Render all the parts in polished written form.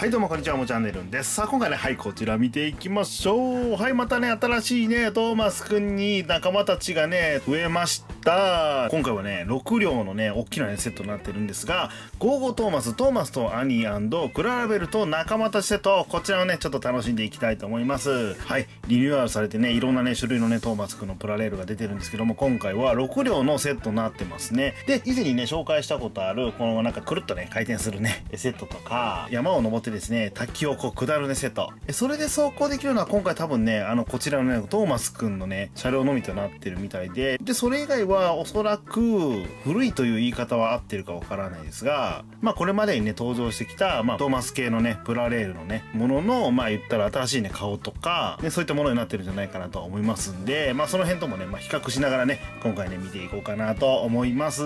はいどうもこんにちは、もチャンネルンです。さあ今回ね、はいこちら見ていきましょう。はい、またね、新しいねトーマスくんに仲間たちがね増えました。今回はね6両のね大きな、ね、セットになってるんですが、ゴーゴートーマス、トーマスとアニー&クララベルと仲間たちでと、こちらをねちょっと楽しんでいきたいと思います。はい、リニューアルされてね、いろんなね種類のねトーマスくんのプラレールが出てるんですけども、今回は6両のセットになってますね。で、以前にね紹介したことあるこのなんかくるっとね回転するねセットとか、山を登ってですね滝をこう下るねセット、それで走行できるのは今回多分ねこちらのねトーマスくんのね車両のみとなってるみたいで、それ以外はおそらく古いという言い方は合ってるかわからないですが、まあこれまでにね登場してきた、トーマス系のねプラレールのねものの、まあ言ったら新しいね顔とか、ね、そういったものになってるんじゃないかなと思いますんで、まあその辺ともね、比較しながらね今回ね見ていこうかなと思います。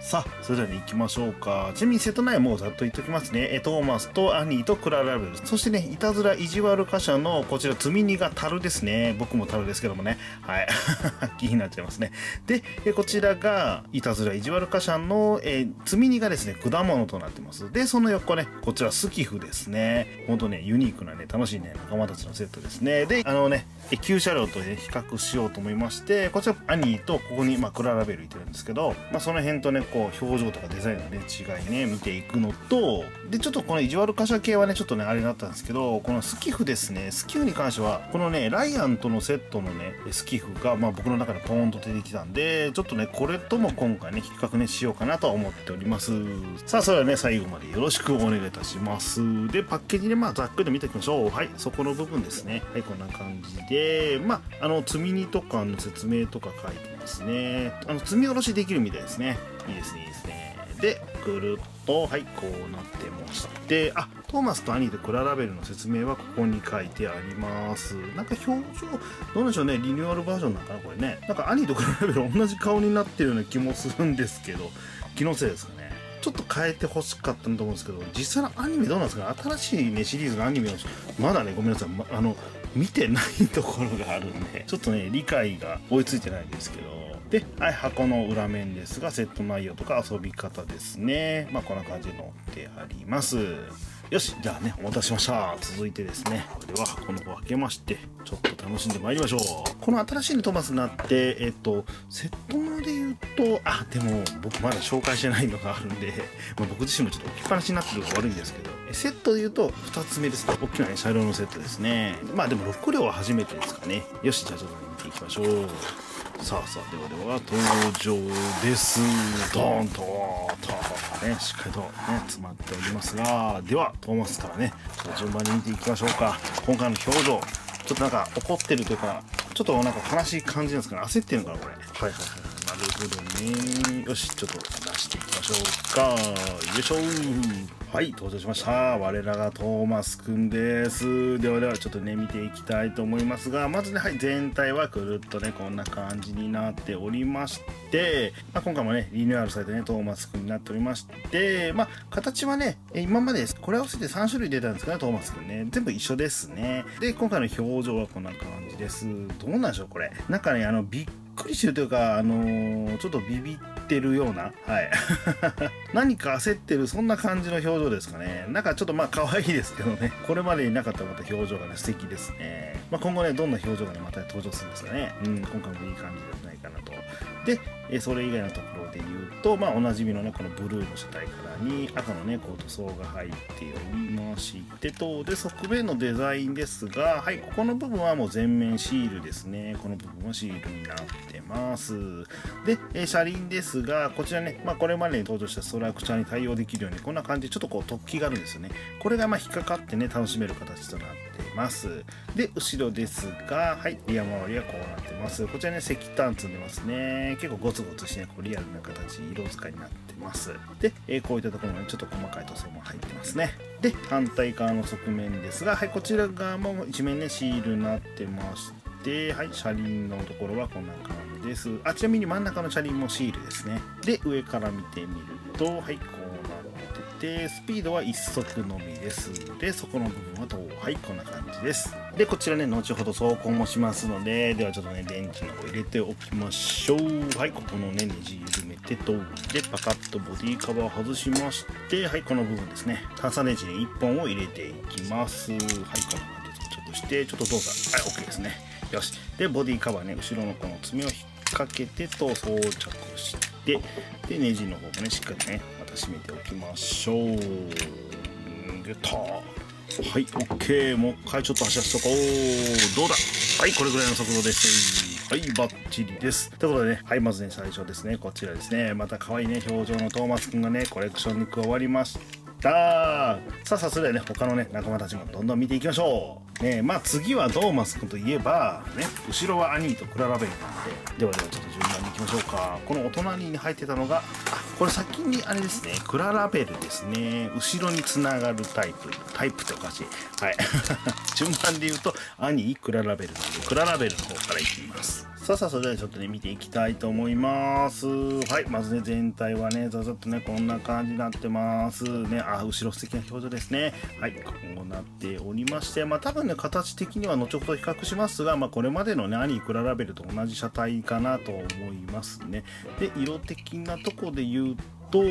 さあそれではね行きましょうか。ちなみにセット内もうざっと言っておきますね。トーマスとアニーとクララベル、そしてねいたずら意地悪貨車のこちら積み荷が樽ですね。僕も樽ですけどもね、はい気になっちゃいますね。で、こちらがいたずら意地悪貨車の、積み荷がですね果物となってます。で、その横ねこちらスキフですね。ほんとねユニークなね楽しいね仲間たちのセットですね。で、旧車両と、ね、比較しようと思いまして、こちらアニーとここに、クララベルいてるんですけど、その辺とねこう表情とかデザインのね違いね見ていくのと、でちょっとこの意地悪貨車系はねちょっとねあれだったんですけど、このスキフですね、スキフに関してはこのねライアンとのセットのねスキフが僕の中でポーンと出てきたんで、ちょっとねこれとも今回ね比較ねしようかなと思っております。さあそれではね最後までよろしくお願いいたします。で、パッケージでざっくりと見ていきましょう。はい、そこの部分ですね。はい、こんな感じで積み荷とかの説明とか書いてますね。積み下ろしできるみたいですね。いいですね、いいですね。で、ぐるっと、はい、こうなってまして、あ、トーマスとアニーとクララベルの説明はここに書いてあります。なんか表情、どうでしょうね、リニューアルバージョンなんかな、これね。なんかアニーとクララベル同じ顔になってるような気もするんですけど、気のせいですかね。ちょっと変えてほしかったと思うんですけど、実際のアニメどうなんですかね。新しいね、シリーズのアニメを、まだね、ごめんなさい、見てないところがあるんで、ちょっとね、理解が追いついてないんですけど、で、はい、箱の裏面ですが、セット内容とか遊び方ですね。こんな感じに載ってあります。よし、じゃあね、お待たせしました。続いてですね、これは箱の方を開けまして、ちょっと楽しんでまいりましょう。この新しいのトーマスになって、セットので言うと、あ、でも僕まだ紹介してないのがあるんで、僕自身もちょっと置きっぱなしになってるのが悪いんですけど、セットで言うと2つ目ですね。大きなね、車両のセットですね。でも6両は初めてですかね。よし、じゃあちょっと見ていきましょう。さあさあ、ではでは登場です。ドーンとね、しっかりとね詰まっておりますが、ではトーマスからね順番に見ていきましょうか。今回の表情、ちょっとなんか怒ってるというか、ちょっとなんか悲しい感じなんですかね。焦ってるのかな、これ。はいはいはい、なるほどね。よし、ちょっと出していきましょうか。よいしょー。はい、登場しました。我らがトーマスくんです。ではではちょっとね見ていきたいと思いますが、まずね、はい、全体はくるっとねこんな感じになっておりまして、今回もねリニューアルされてねトーマスくんになっておりまして、形はね今までこれ合わせて3種類出たんですけど、トーマスくんね全部一緒ですね。で、今回の表情はこんな感じです。どうなんでしょう、これ。なんかねびっくりしてるというか、ちょっとビビってるような、はい何か焦ってる、そんな感じの表情ですかね。なんかちょっと可愛いですけどね、これまでになかったまた表情がね素敵ですね。今後ねどんな表情がねまた登場するんですかね。今回もいい感じじゃないかなと。で、それ以外のところで言うと、おなじみのねこのブルーの車体からに赤のねこう塗装が入っておりましてと、で、側面のデザインですが、はい、ここの部分はもう全面シールですね。この部分はシールになってます。で、車輪ですが、こちらね、これまでに登場したストラクチャーに対応できるようにこんな感じでちょっとこう突起があるんですよね。これが引っかかってね楽しめる形となってます。で、後ろですが、はい、リア周りはこうなってます。こちらね石炭積んでますね。結構ゴツゴツしてねこうリアルな形、色使いになってます。で、こういったところにちょっと細かい塗装も入ってますね。で、反対側の側面ですが、はい、こちら側も一面ねシールになってまして、はい、車輪のところはこんな感じです。あ、ちなみに真ん中の車輪もシールですね。で、上から見てみると、はい、こうなってて、スピードは1速のみです。で、そこの部分はと、はい、こんな感じです。で、こちらね後ほど走行もしますので、ではちょっとね電池の方入れておきましょう。はい、ここのねねじ緩めて手と腕パカッとボディカバーを外しまして、はい、この部分ですね、炭酸電池に1本を入れていきます。はい、こんな感じでちょっとしてちょっと動作、はい、 OK ですね。よし、でボディカバーね、後ろのこの爪を引っ掛けてと装着して、でネジの方もねしっかりねまた締めておきましょう。出た。はい、OK、もう一回ちょっと走らせとこう。どうだ、はい、これぐらいの速度です。はい、バッチリです。ということでね、はい、まずね、最初ですね、こちらですね、また可愛いね、表情のトーマスくんがね、コレクションに加わりました。さあさあ、それではね、他のね、仲間たちもどんどん見ていきましょうね。まあ次はトーマスくんといえばね、後ろはアニーとクララベルなんで、ではではちょっと順番にいきましょうか。このお隣に入ってたのが、これ先にあれですね、クララベルですね。後ろにつながるタイプ。タイプっておかしい。はい。順番で言うと、アニー、クララベルなんで、クララベルの方からいきます。さあさあ、それではちょっとね、見ていきたいと思います。はい。まずね、全体はね、ざざっとね、こんな感じになってます。ね、あ、後ろ素敵な表情ですね。はい。こうなっておりまして、まあ多分ね、形的には後ほど比較しますが、まあこれまでのね、アニー、クララベルと同じ車体かなと思いますね。で、色的なとこで言うと、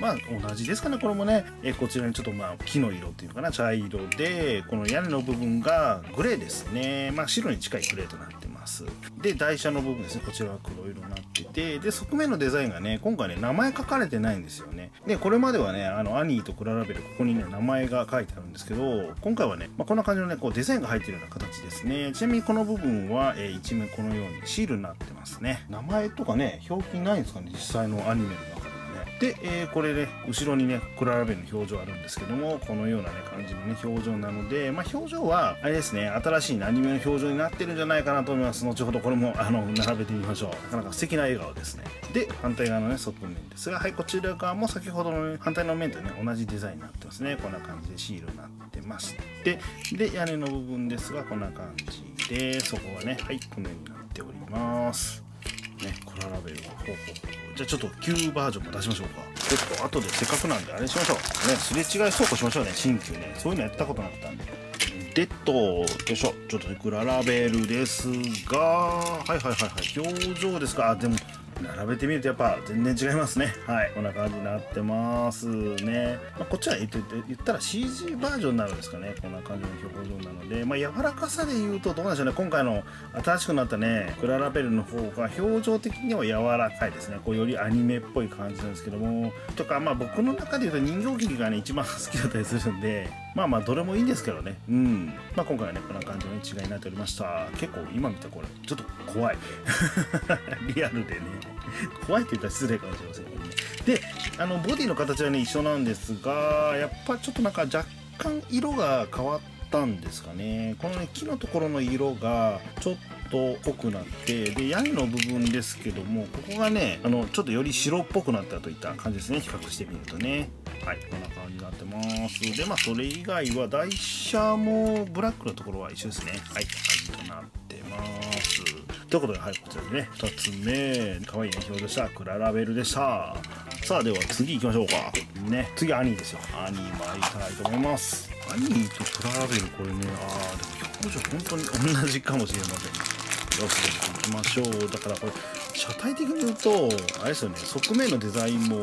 まあ同じですかね、これもね。こちらにちょっとまあ木の色っていうのかな、茶色で、この屋根の部分がグレーですね。まあ白に近いグレーとなってます。で、台車の部分ですね、こちらは黒色になってて、で側面のデザインがね、今回ね、名前書かれてないんですよね。でこれまではね、アニーとクララベル、ここにね名前が書いてあるんですけど、今回はね、まあ、こんな感じのね、こうデザインが入ってるような形ですね。ちなみにこの部分は、一面このようにシールになってますね。名前とかね、表記ないんですかね、実際のアニメの中で。で、これね、後ろにね、クララベルの表情あるんですけども、このようなね、感じのね、表情なので、まあ、表情は、あれですね、新しいアニメの表情になってるんじゃないかなと思います。後ほどこれも、並べてみましょう。なかなか素敵な笑顔ですね。で、反対側のね、側面ですが、はい、こちら側も先ほどの、ね、反対の面とね、同じデザインになってますね。こんな感じでシールになってまして、で、屋根の部分ですが、こんな感じで、そこはね、はい、このようになっております。ね、クララベルは、ほうほう。じゃあちょっと旧バージョンも出しましょうか。ちょっと後でせっかくなんであれしましょう。ね、すれ違い走行しましょうね、新旧ね。そういうのやったことなかったんで。でと、よいしょ。ちょっとね、クララベルですが、はいはいはいはい。表情ですか。あ、でも、並べてみるとやっぱ全然違いますね。はい。こんな感じになってますね。まあ、こっちは言ったら CG バージョンになるんですかね。こんな感じの表情なので、まあ、柔らかさで言うとどうなんでしょうね。今回の新しくなったね、クララベルの方が表情的には柔らかいですね。こうよりアニメっぽい感じなんですけども。とか、まあ僕の中で言うと人形劇がね、一番好きだったりするんで、まあまあどれもいいんですけどね。うん。まあ今回はね、こんな感じの違いになっておりました。結構今見たこれ、ちょっと怖い。リアルでね。怖いって言ったら失礼かもしれませんけどね。で、ボディの形はね、一緒なんですが、やっぱちょっとなんか若干色が変わったんですかね。このね、木のところの色がちょっと濃くなって、で、屋根の部分ですけども、ここがね、ちょっとより白っぽくなったといった感じですね。比較してみるとね。はい、こんな感じになってます。で、まあ、それ以外は、台車もブラックのところは一緒ですね。はい、こんな感じとなってます。ということで、はい、こちらでね、2つ目、かわいい表情したクララベルでした。さあ、では次行きましょうか。ね、次、アニーですよ。アニー参りたいと思います。アニーとクララベル、これね、でも表情、本当に同じかもしれません。よし、行きましょう。だから、これ、車体的に言うと、あれですよね、側面のデザインも、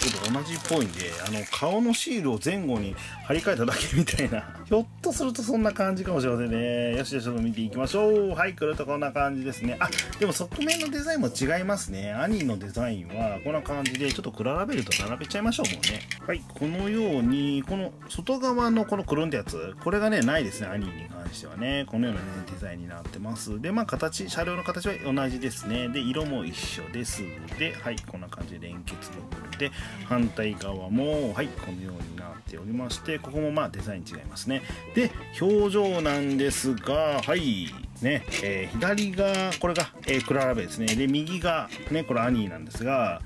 同じっぽいんで、顔のシールを前後に貼り替えただけみたいな。ひょっとするとそんな感じかもしれませんね。よしよし、ちょっと見ていきましょう。はい、これとこんな感じですね。あ、でも側面のデザインも違いますね。アニーのデザインはこんな感じで、ちょっとクララベルと並べちゃいましょうもんね。はい、このように、この外側のこのくるんだやつ、これがね、ないですね、アニーに関してはね。このようなね、デザインになってます。で、まあ、形、車両の形は同じですね。で、色も一緒です。で、はい、こんな感じで連結部分で、反対側も、はい、このようになっておりまして、ここもまあデザイン違いますね。で、表情なんですが、はい、ね、左が、これが、クララベルですね。で、右が、ね、これアニーなんですが、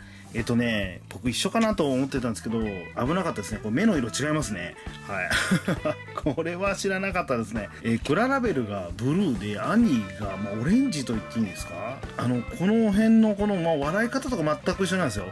僕一緒かなと思ってたんですけど、危なかったですね。これ目の色違いますね。はい。これは知らなかったですね。クララベルがブルーで、アニーが、まあ、オレンジと言っていいんですか？この辺のこの、まあ、笑い方とか全く一緒なんですよ。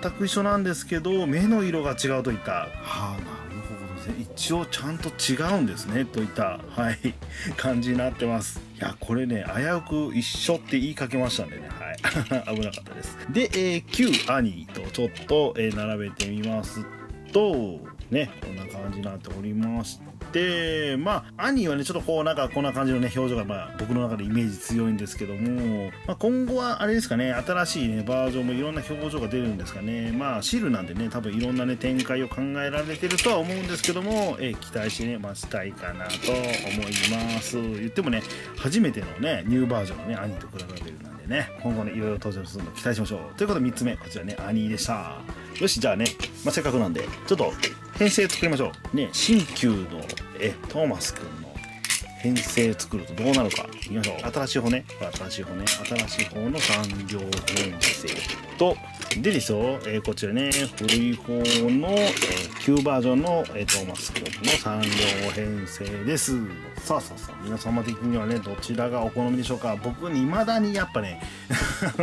全く一緒なんですけど、目の色が違うといった。はあ、なるほど。一応ちゃんと違うんですねといった、はい、感じになってます。いやこれね危うく一緒って言いかけましたんでね、はい、危なかったです。で、旧アニーとちょっと、並べてみますとね、こんな感じになっておりまして、まあアニーはねちょっとこうなんかこんな感じのね表情が、まあ、僕の中でイメージ強いんですけども、まあ、今後はあれですかね、新しいねバージョンもいろんな表情が出るんですかね。まあシルなんでね多分いろんなね展開を考えられてるとは思うんですけども、期待してね待ちたいかなと思います。言ってもね初めてのねニューバージョンのねアニーと比べるなんでね、今後ねいろいろ登場するの期待しましょう。ということで3つ目こちらねアニーでした。よし、じゃあね、まあ、せっかくなんでちょっと編成作りましょうね。新旧のトーマスくんの編成作るとどうなるかいきましょう。新しい骨、新しい骨、新しい方の3両編成とでですよ、こちらね古い方の旧バージョンの、トーマスくんの3両編成です。さあさあさあ皆様的にはねどちらがお好みでしょうか。僕に未だにやっぱね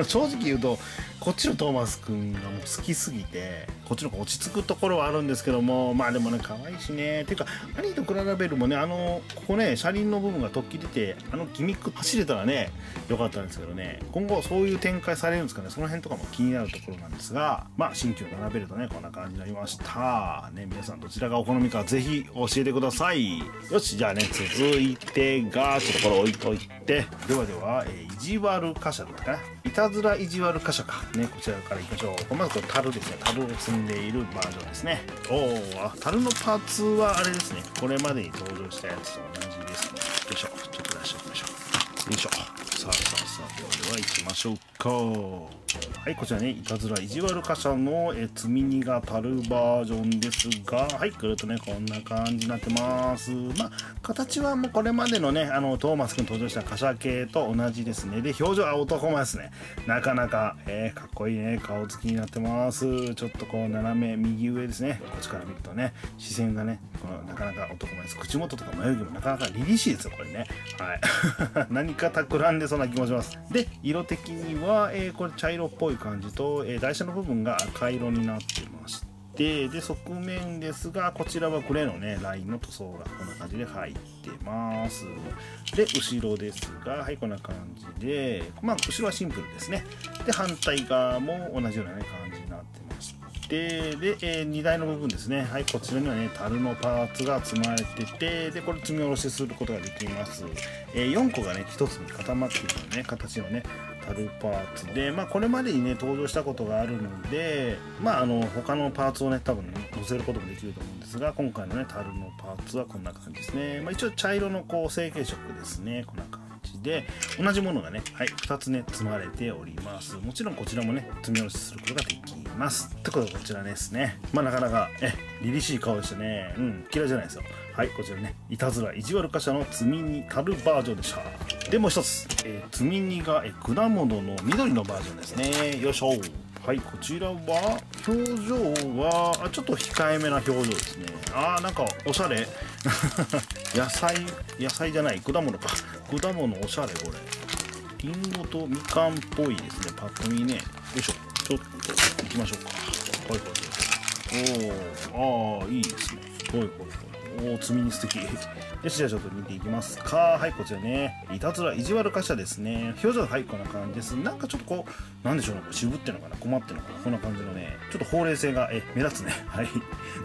正直言うとこっちのトーマスくんがもう好きすぎてこっちの落ち着くところはあるんですけども、まあでもね可愛いしね、ていうかアニーと比べるもね、ここね車輪の部分が突起出てギミック走れたらね良かったんですけどね、今後そういう展開されるんですかね、その辺とかも気になるところなんですが、まあ新旧並べるとねこんな感じになりましたね。皆さんどちらがお好みかぜひ教えてください。よし、じゃあね続いてがちょっとこれ置いといて、ではでは、意地悪貨車だったかな、いたずら意地悪貨車かね、こちらからいきましょう。まずこれ樽ですね、樽を積んでいるバージョンですね。おお、樽のパーツはあれですね、これまでに登場したやつと同じですね。よいしょ、ちょっと出しておきましょう。よいしょ、さあさあさあ、ではでは行きましょうか。はい、こちらね、いたずら意地悪貨車の積み荷が樽バージョンですが、はい、くるっとね、こんな感じになってます。まあ、形はもうこれまでのね、トーマスくん登場した貨車系と同じですね。で、表情は男前ですね。なかなか、かっこいいね、顔つきになってます。ちょっとこう、斜め右上ですね。こっちから見るとね、視線がね、このなかなか男前です。口元とか眉毛もなかなか凛々しいですよ、これね。はい。何か企んでそうな気もします。で、色的には、これ茶色っぽい感じと、台車の部分が赤色になってまして、で側面ですがこちらはグレーのねラインの塗装がこんな感じで入ってます。で後ろですが、はい、こんな感じで、まあ後ろはシンプルですね。で反対側も同じような、ね、感じになってまして、で、荷台の部分ですね、はい、こちらにはね樽のパーツが積まれてて、でこれ積み下ろしすることができます。4個がね1つに固まっているようなね形のね樽パーツで、まあ、これまでにね登場したことがあるので、まあ他のパーツをね多分ね載せることもできると思うんですが、今回のね樽のパーツはこんな感じですね。まあ、一応茶色のこう成型色ですね、こんな感じで同じものがね、はい、2つね積まれております。もちろんこちらもね積み下ろしすることができます。ということでこちらですね、まあなかなか凛々しい顔でしたね。うん、嫌いじゃないですよ。はい、こちらねいたずら意地悪貨車の積み荷樽バージョンでした。でもう一つ、積み荷が果物の緑のバージョンですね。よいしょ。はい、こちらは表情はちょっと控えめな表情ですね。あーなんかおしゃれ野菜じゃない果物か、果物おしゃれ、これりんごとみかんっぽいですね、パッと見ね。よいしょ、ちょっといきましょうか。ほいほい、おー、あーいいですね。ほいほいほい、おー積みに素敵。よし、じゃあちょっと見ていきますか。はい、こちらねいたずら意地悪貨車ですね。表情ははいこんな感じです。なんかちょっとこうなんでしょうね、渋ってのかな、困ってのかな、こんな感じのねちょっとほうれい線が目立つね。はい、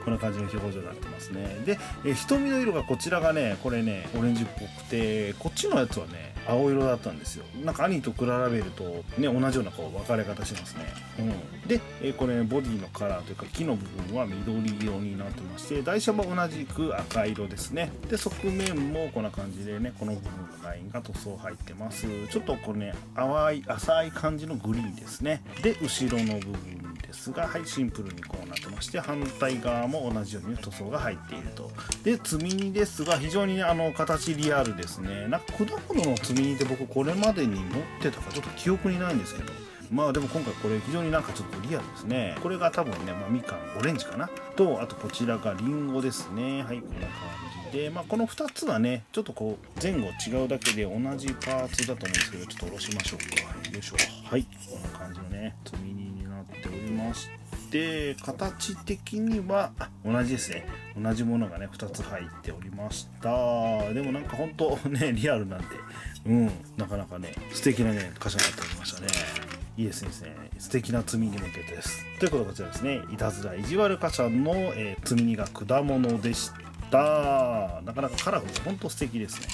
こんな感じの表情になってますね。で瞳の色がこちらがねこれねオレンジっぽくて、こっちのやつはね青色だったんですよ。なんか兄と比べるとね同じようなこう分かれ方しますね。うん、でこれ、ね、ボディのカラーというか木の部分は緑色になってまして、台車も同じく赤色ですね。で側面もこんな感じでねこの部分のラインが塗装入ってます。ちょっとこれね淡い浅い感じのグリーンですね。で後ろの部分ですが、はい、シンプルにこうなってまして、反対側も同じように塗装が入っていると。で積み荷ですが非常にね形リアルですね。なんか果物の積み荷って僕これまでに持ってたかちょっと記憶にないんですけど、まあでも今回これ非常になんかちょっとリアルですね。これが多分ね、まあ、みかんオレンジかなと、あとこちらがりんごですね。はい、こんな感じで、まあこの2つはねちょっとこう前後違うだけで同じパーツだと思うんですけど、ちょっと下ろしましょうか。よいしょ。はい、こんな感じのね積み荷になっておりまして、で、形的には同じですね。同じものがね2つ入っておりました。でもなんかほんとねリアルなんで、なかなかね素敵なね箇所になっておりましたね。いいですね、素敵な積み荷向けです。ということでこちらですね、いたずらいじわる貨車の、積み荷が果物でした。なかなかカラフルでほんと素敵ですね。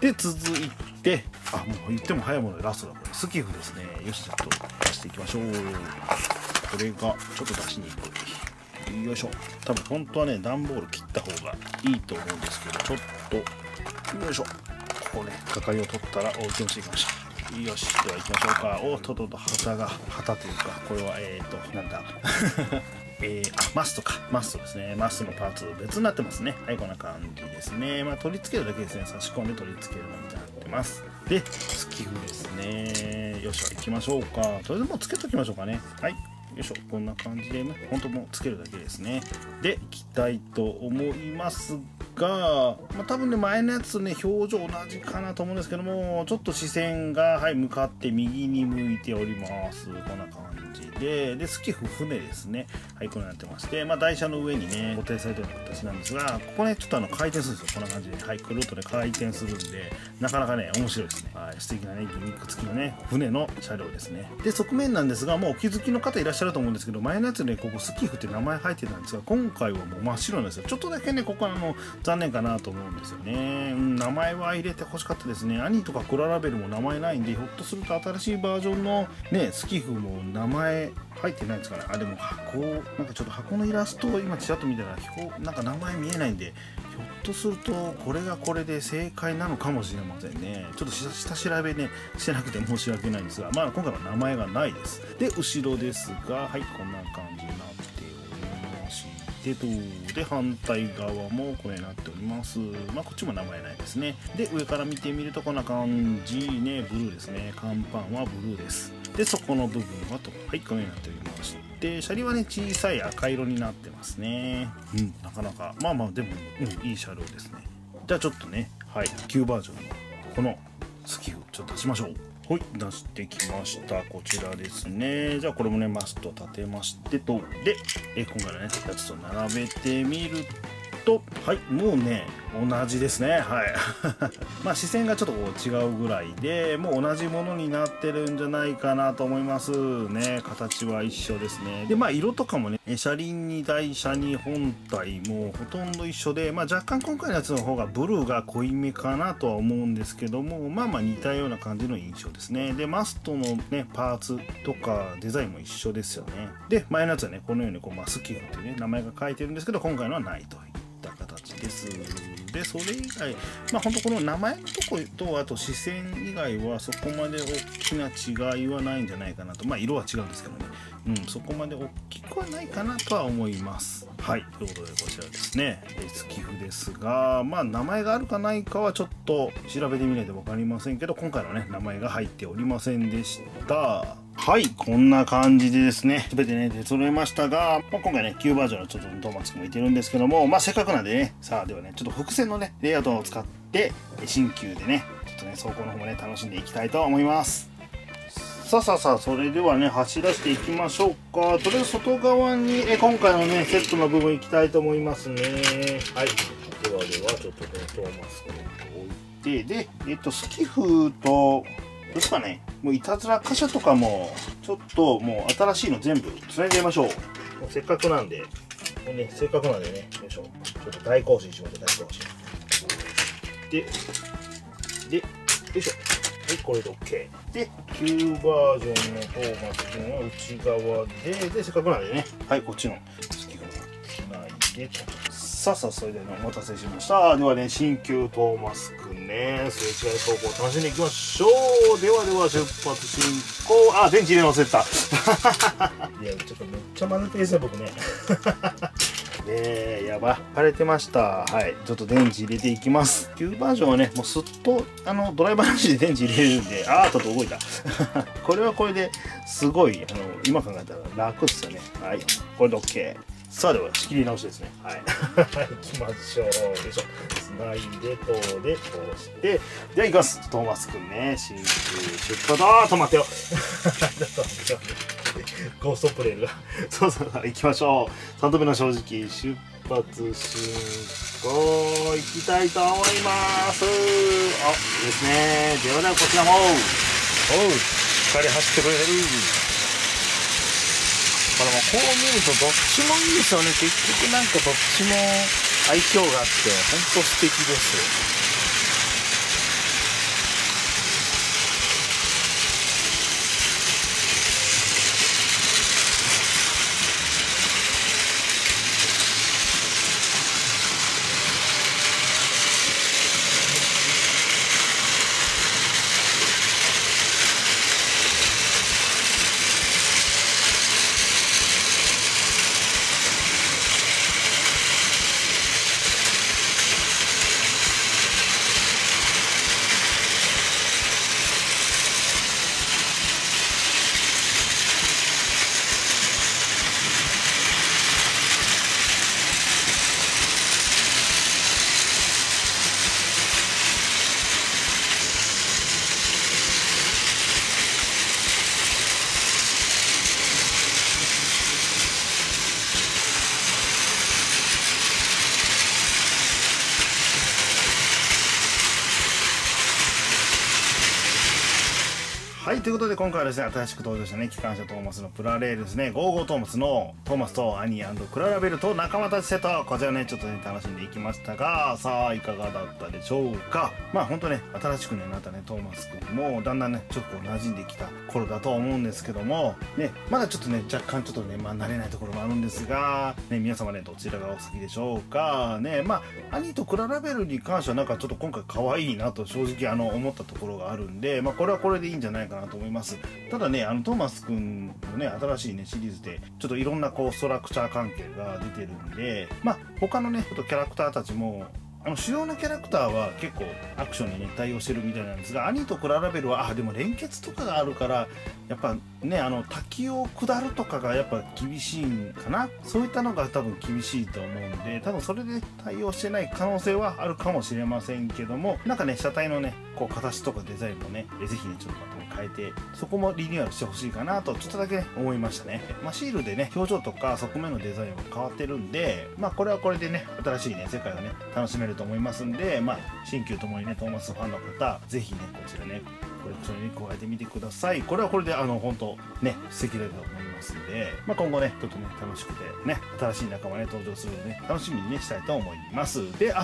で続いて、もう言っても早いものでラストだ。これスキフですね。よし、ちょっと出していきましょう。これがちょっと出しにくい。よいしょ。多分本当はね段ボール切った方がいいと思うんですけど、ちょっとよいしょ、こうねかかりを取ったら気持ちいいかもしれない。よし、では行きましょうか。おっとっとっと、旗が、旗というか、これは、なんだ。マストか。マストですね。マストのパーツ、別になってますね。はい、こんな感じですね。取り付けるだけですね。差し込んで取り付けるみたいになってます。で、スキフですね。よっしゃ、行きましょうか。それでもうつけときましょうかね。はい。よいしょ、こんな感じでね、ほんともうつけるだけですね。で、いきたいと思いますが、多分ね、前のやつとね、表情同じかなと思うんですけども、ちょっと視線が、はい、向かって右に向いております。こんな感じで、スキフ、船ですね。はい、こうなってまして、台車の上にね、固定されてるような形なんですが、ここね、ちょっと回転するんですよ。こんな感じで、はい、くるっとね、回転するんで、なかなかね、面白いですね。はい、素敵なね、ギミック付きのね、船の車両ですね。で、側面なんですが、もうお気づきの方いらっしゃると思うんですけど、前のやつねここスキフって名前入ってたんですが、今回はもう真っ白なんですよ。ちょっとだけねここは残念かなと思うんですよね。名前は入れてほしかったですね。アニーとかコララベルも名前ないんで、ひょっとすると新しいバージョンのねスキフも名前入ってないんですかね。でも箱、なんかちょっと箱のイラストを今ちらっと見たらなんか名前見えないんで、ひょっとするとこれがこれで正解なのかもしれませんね。ちょっと下調べねしてなくて申し訳ないんですが、今回は名前がないです。で後ろですが、はい、こんな感じになっておりましてと、で反対側もこれになっております。こっちも名前ないですね。で上から見てみるとこんな感じね、ブルーですね。甲板はブルーです。で底の部分はと、はい、このようになっておりまして、車輪はね小さい赤色になってますね。なかなかでも、いい車両ですね。じゃあちょっとね、はい、旧バージョンのこのスキフちょっと出しましょう。はい、出してきました。こちらですね。じゃあ、これもね、マスト立てましてと。で、今回のね、やつと並べてみると、はい、もうね、同じですね。はい。視線がちょっとこう違うぐらいで、もう同じものになってるんじゃないかなと思いますね。形は一緒ですね。で、色とかもね、車輪に台車に本体もほとんど一緒で、若干今回のやつの方がブルーが濃いめかなとは思うんですけども、似たような感じの印象ですね。で、マストのね、パーツとかデザインも一緒ですよね。で、前のやつはね、このようにこう、スキフっていうね、名前が書いてるんですけど、今回のはないという。形です。でそれ以外、本当この名前のとことあと視線以外はそこまで大きな違いはないんじゃないかなと。色は違うんですけどね、そこまで大きくはないかなとは思います。はい、ということでこちらですね、スキフですが、名前があるかないかはちょっと調べてみないと分かりませんけど、今回のね名前が入っておりませんでした。はい、こんな感じでですね、すべてね出揃えましたが、今回ね旧バージョンのちょっとトーマツくんもいてるんですけども、せっかくなんでね、さあではねちょっと伏線のねレイアウトを使って新旧でねちょっとね走行の方もね楽しんでいきたいと思います。さあそれではね走らせていきましょうか。とりあえず外側に今回のねセットの部分いきたいと思いますね。はい、ではちょっとねトーマツくんを置いて、でスキフとですかね、もういたずら貨車とかもちょっともう新しいの全部つないでみましょう。せっかくなんで、せっかくなんでね、よいしょ、ちょっと大行進しましょう。大行進で、よいしょ、はい、これで OK で旧バージョンのトーマス君は内側で、せっかくなんでね、はい、こっちのスキフをつないでと。さあそれではお待たせしました。ではね新旧トーマスくんね、すれ違い走行を楽しんでいきましょう。ではでは出発進行。電池入れ忘れた。いやちょっとめっちゃ混ぜてですね僕ね。やば晴れてました。はい、ちょっと電池入れていきます。旧バージョンはねもうすっとドライバーなしで電池入れるんで、ちょっと動いた。これはこれですごい今考えたら楽っすよね。はい、これで OK。さあでは仕切り直しですね。はい、行きましょう。よいしょ。つなはい、でこうでこうして、ではいきます。トーマスくんね、真空出発。あー、止まってよゴーストプレイルがそうそう、行きましょう。3度目の正直出発進行、行きたいと思います。あ、いいですね。ではではこちらも、おう、しっかり走ってくれてる。こう見るとどっちもいいですよね。結局なんかどっちも相性があって本当素敵ですよ。はい、ということで今回はですね、新しく登場したね、機関車トーマスのプラレールですね、55トーマスのトーマスとアニー&クララベルと仲間たちセット、こちらね、ちょっとね、楽しんでいきましたが、さあ、いかがだったでしょうか。まあ、ほんとね、新しくね、なったね、トーマスくんも、だんだんね、ちょっとこう、馴染んできた頃だと思うんですけども、ね、まだちょっとね、若干ちょっとね、まあ、慣れないところもあるんですが、ね、皆様ね、どちらがお好きでしょうか。ね、まあ、アニーとクララベルに関しては、なんかちょっと今回可愛いなと、正直、思ったところがあるんで、まあ、これはこれでいいんじゃないかなと思います。ただね、トーマスくんのね、新しいねシリーズでちょっといろんなこうストラクチャー関係が出てるんで、まあ他のねキャラクターたちも主要なキャラクターは結構アクションにね対応してるみたいなんですが、アニーとクララベルはでも連結とかがあるからやっぱね、滝を下るとかがやっぱ厳しいんかな。そういったのが多分厳しいと思うんで、多分それで対応してない可能性はあるかもしれませんけども、なんかね車体のねこう形とかデザインもね是非ねちょっと変えて、そこもリニューアルしてほしいかなとちょっとだけ思いましたね。まあ、シールでね表情とか側面のデザインも変わってるんで、まあこれはこれでね新しいね世界をね楽しめると思いますんで、まあ新旧ともにねトーマスファンの方是非ねこちらねコレクションに加えてみてください。これはこれで本当ね素敵だと思いますんで、まあ、今後ねちょっとね楽しくてね新しい仲間ね登場するので、ね、楽しみにねしたいと思います。で、ね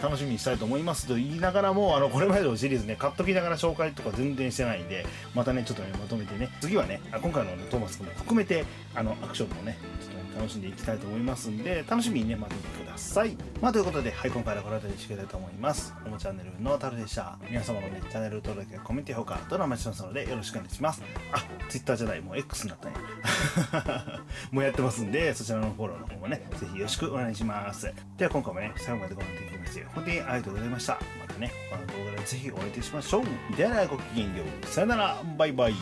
楽しみにしたいと思いますと言いながらも、これまでのシリーズね買っときながら紹介とか全然してないんで。またねちょっとねまとめてね、次はね今回の、ね、トーマスくんも含めてアクションもねちょっとね楽しんでいきたいと思いますんで、楽しみにね待っててください。まあということで、はい、今回はこの辺りにしていきたいと思います。おもチャンネルのタルでした。皆様のねチャンネル登録やコメントや評価どうもお待ちしてますのでよろしくお願いします。あ、Twitter じゃない、もう X になったねもうやってますんで、そちらのフォローの方もねぜひよろしくお願いします。では今回もね最後までご覧いただきまして本当にありがとうございました。またねこの動画でぜひお会いいたしましょう。ではごきげんよう、さよなら、バイバイ。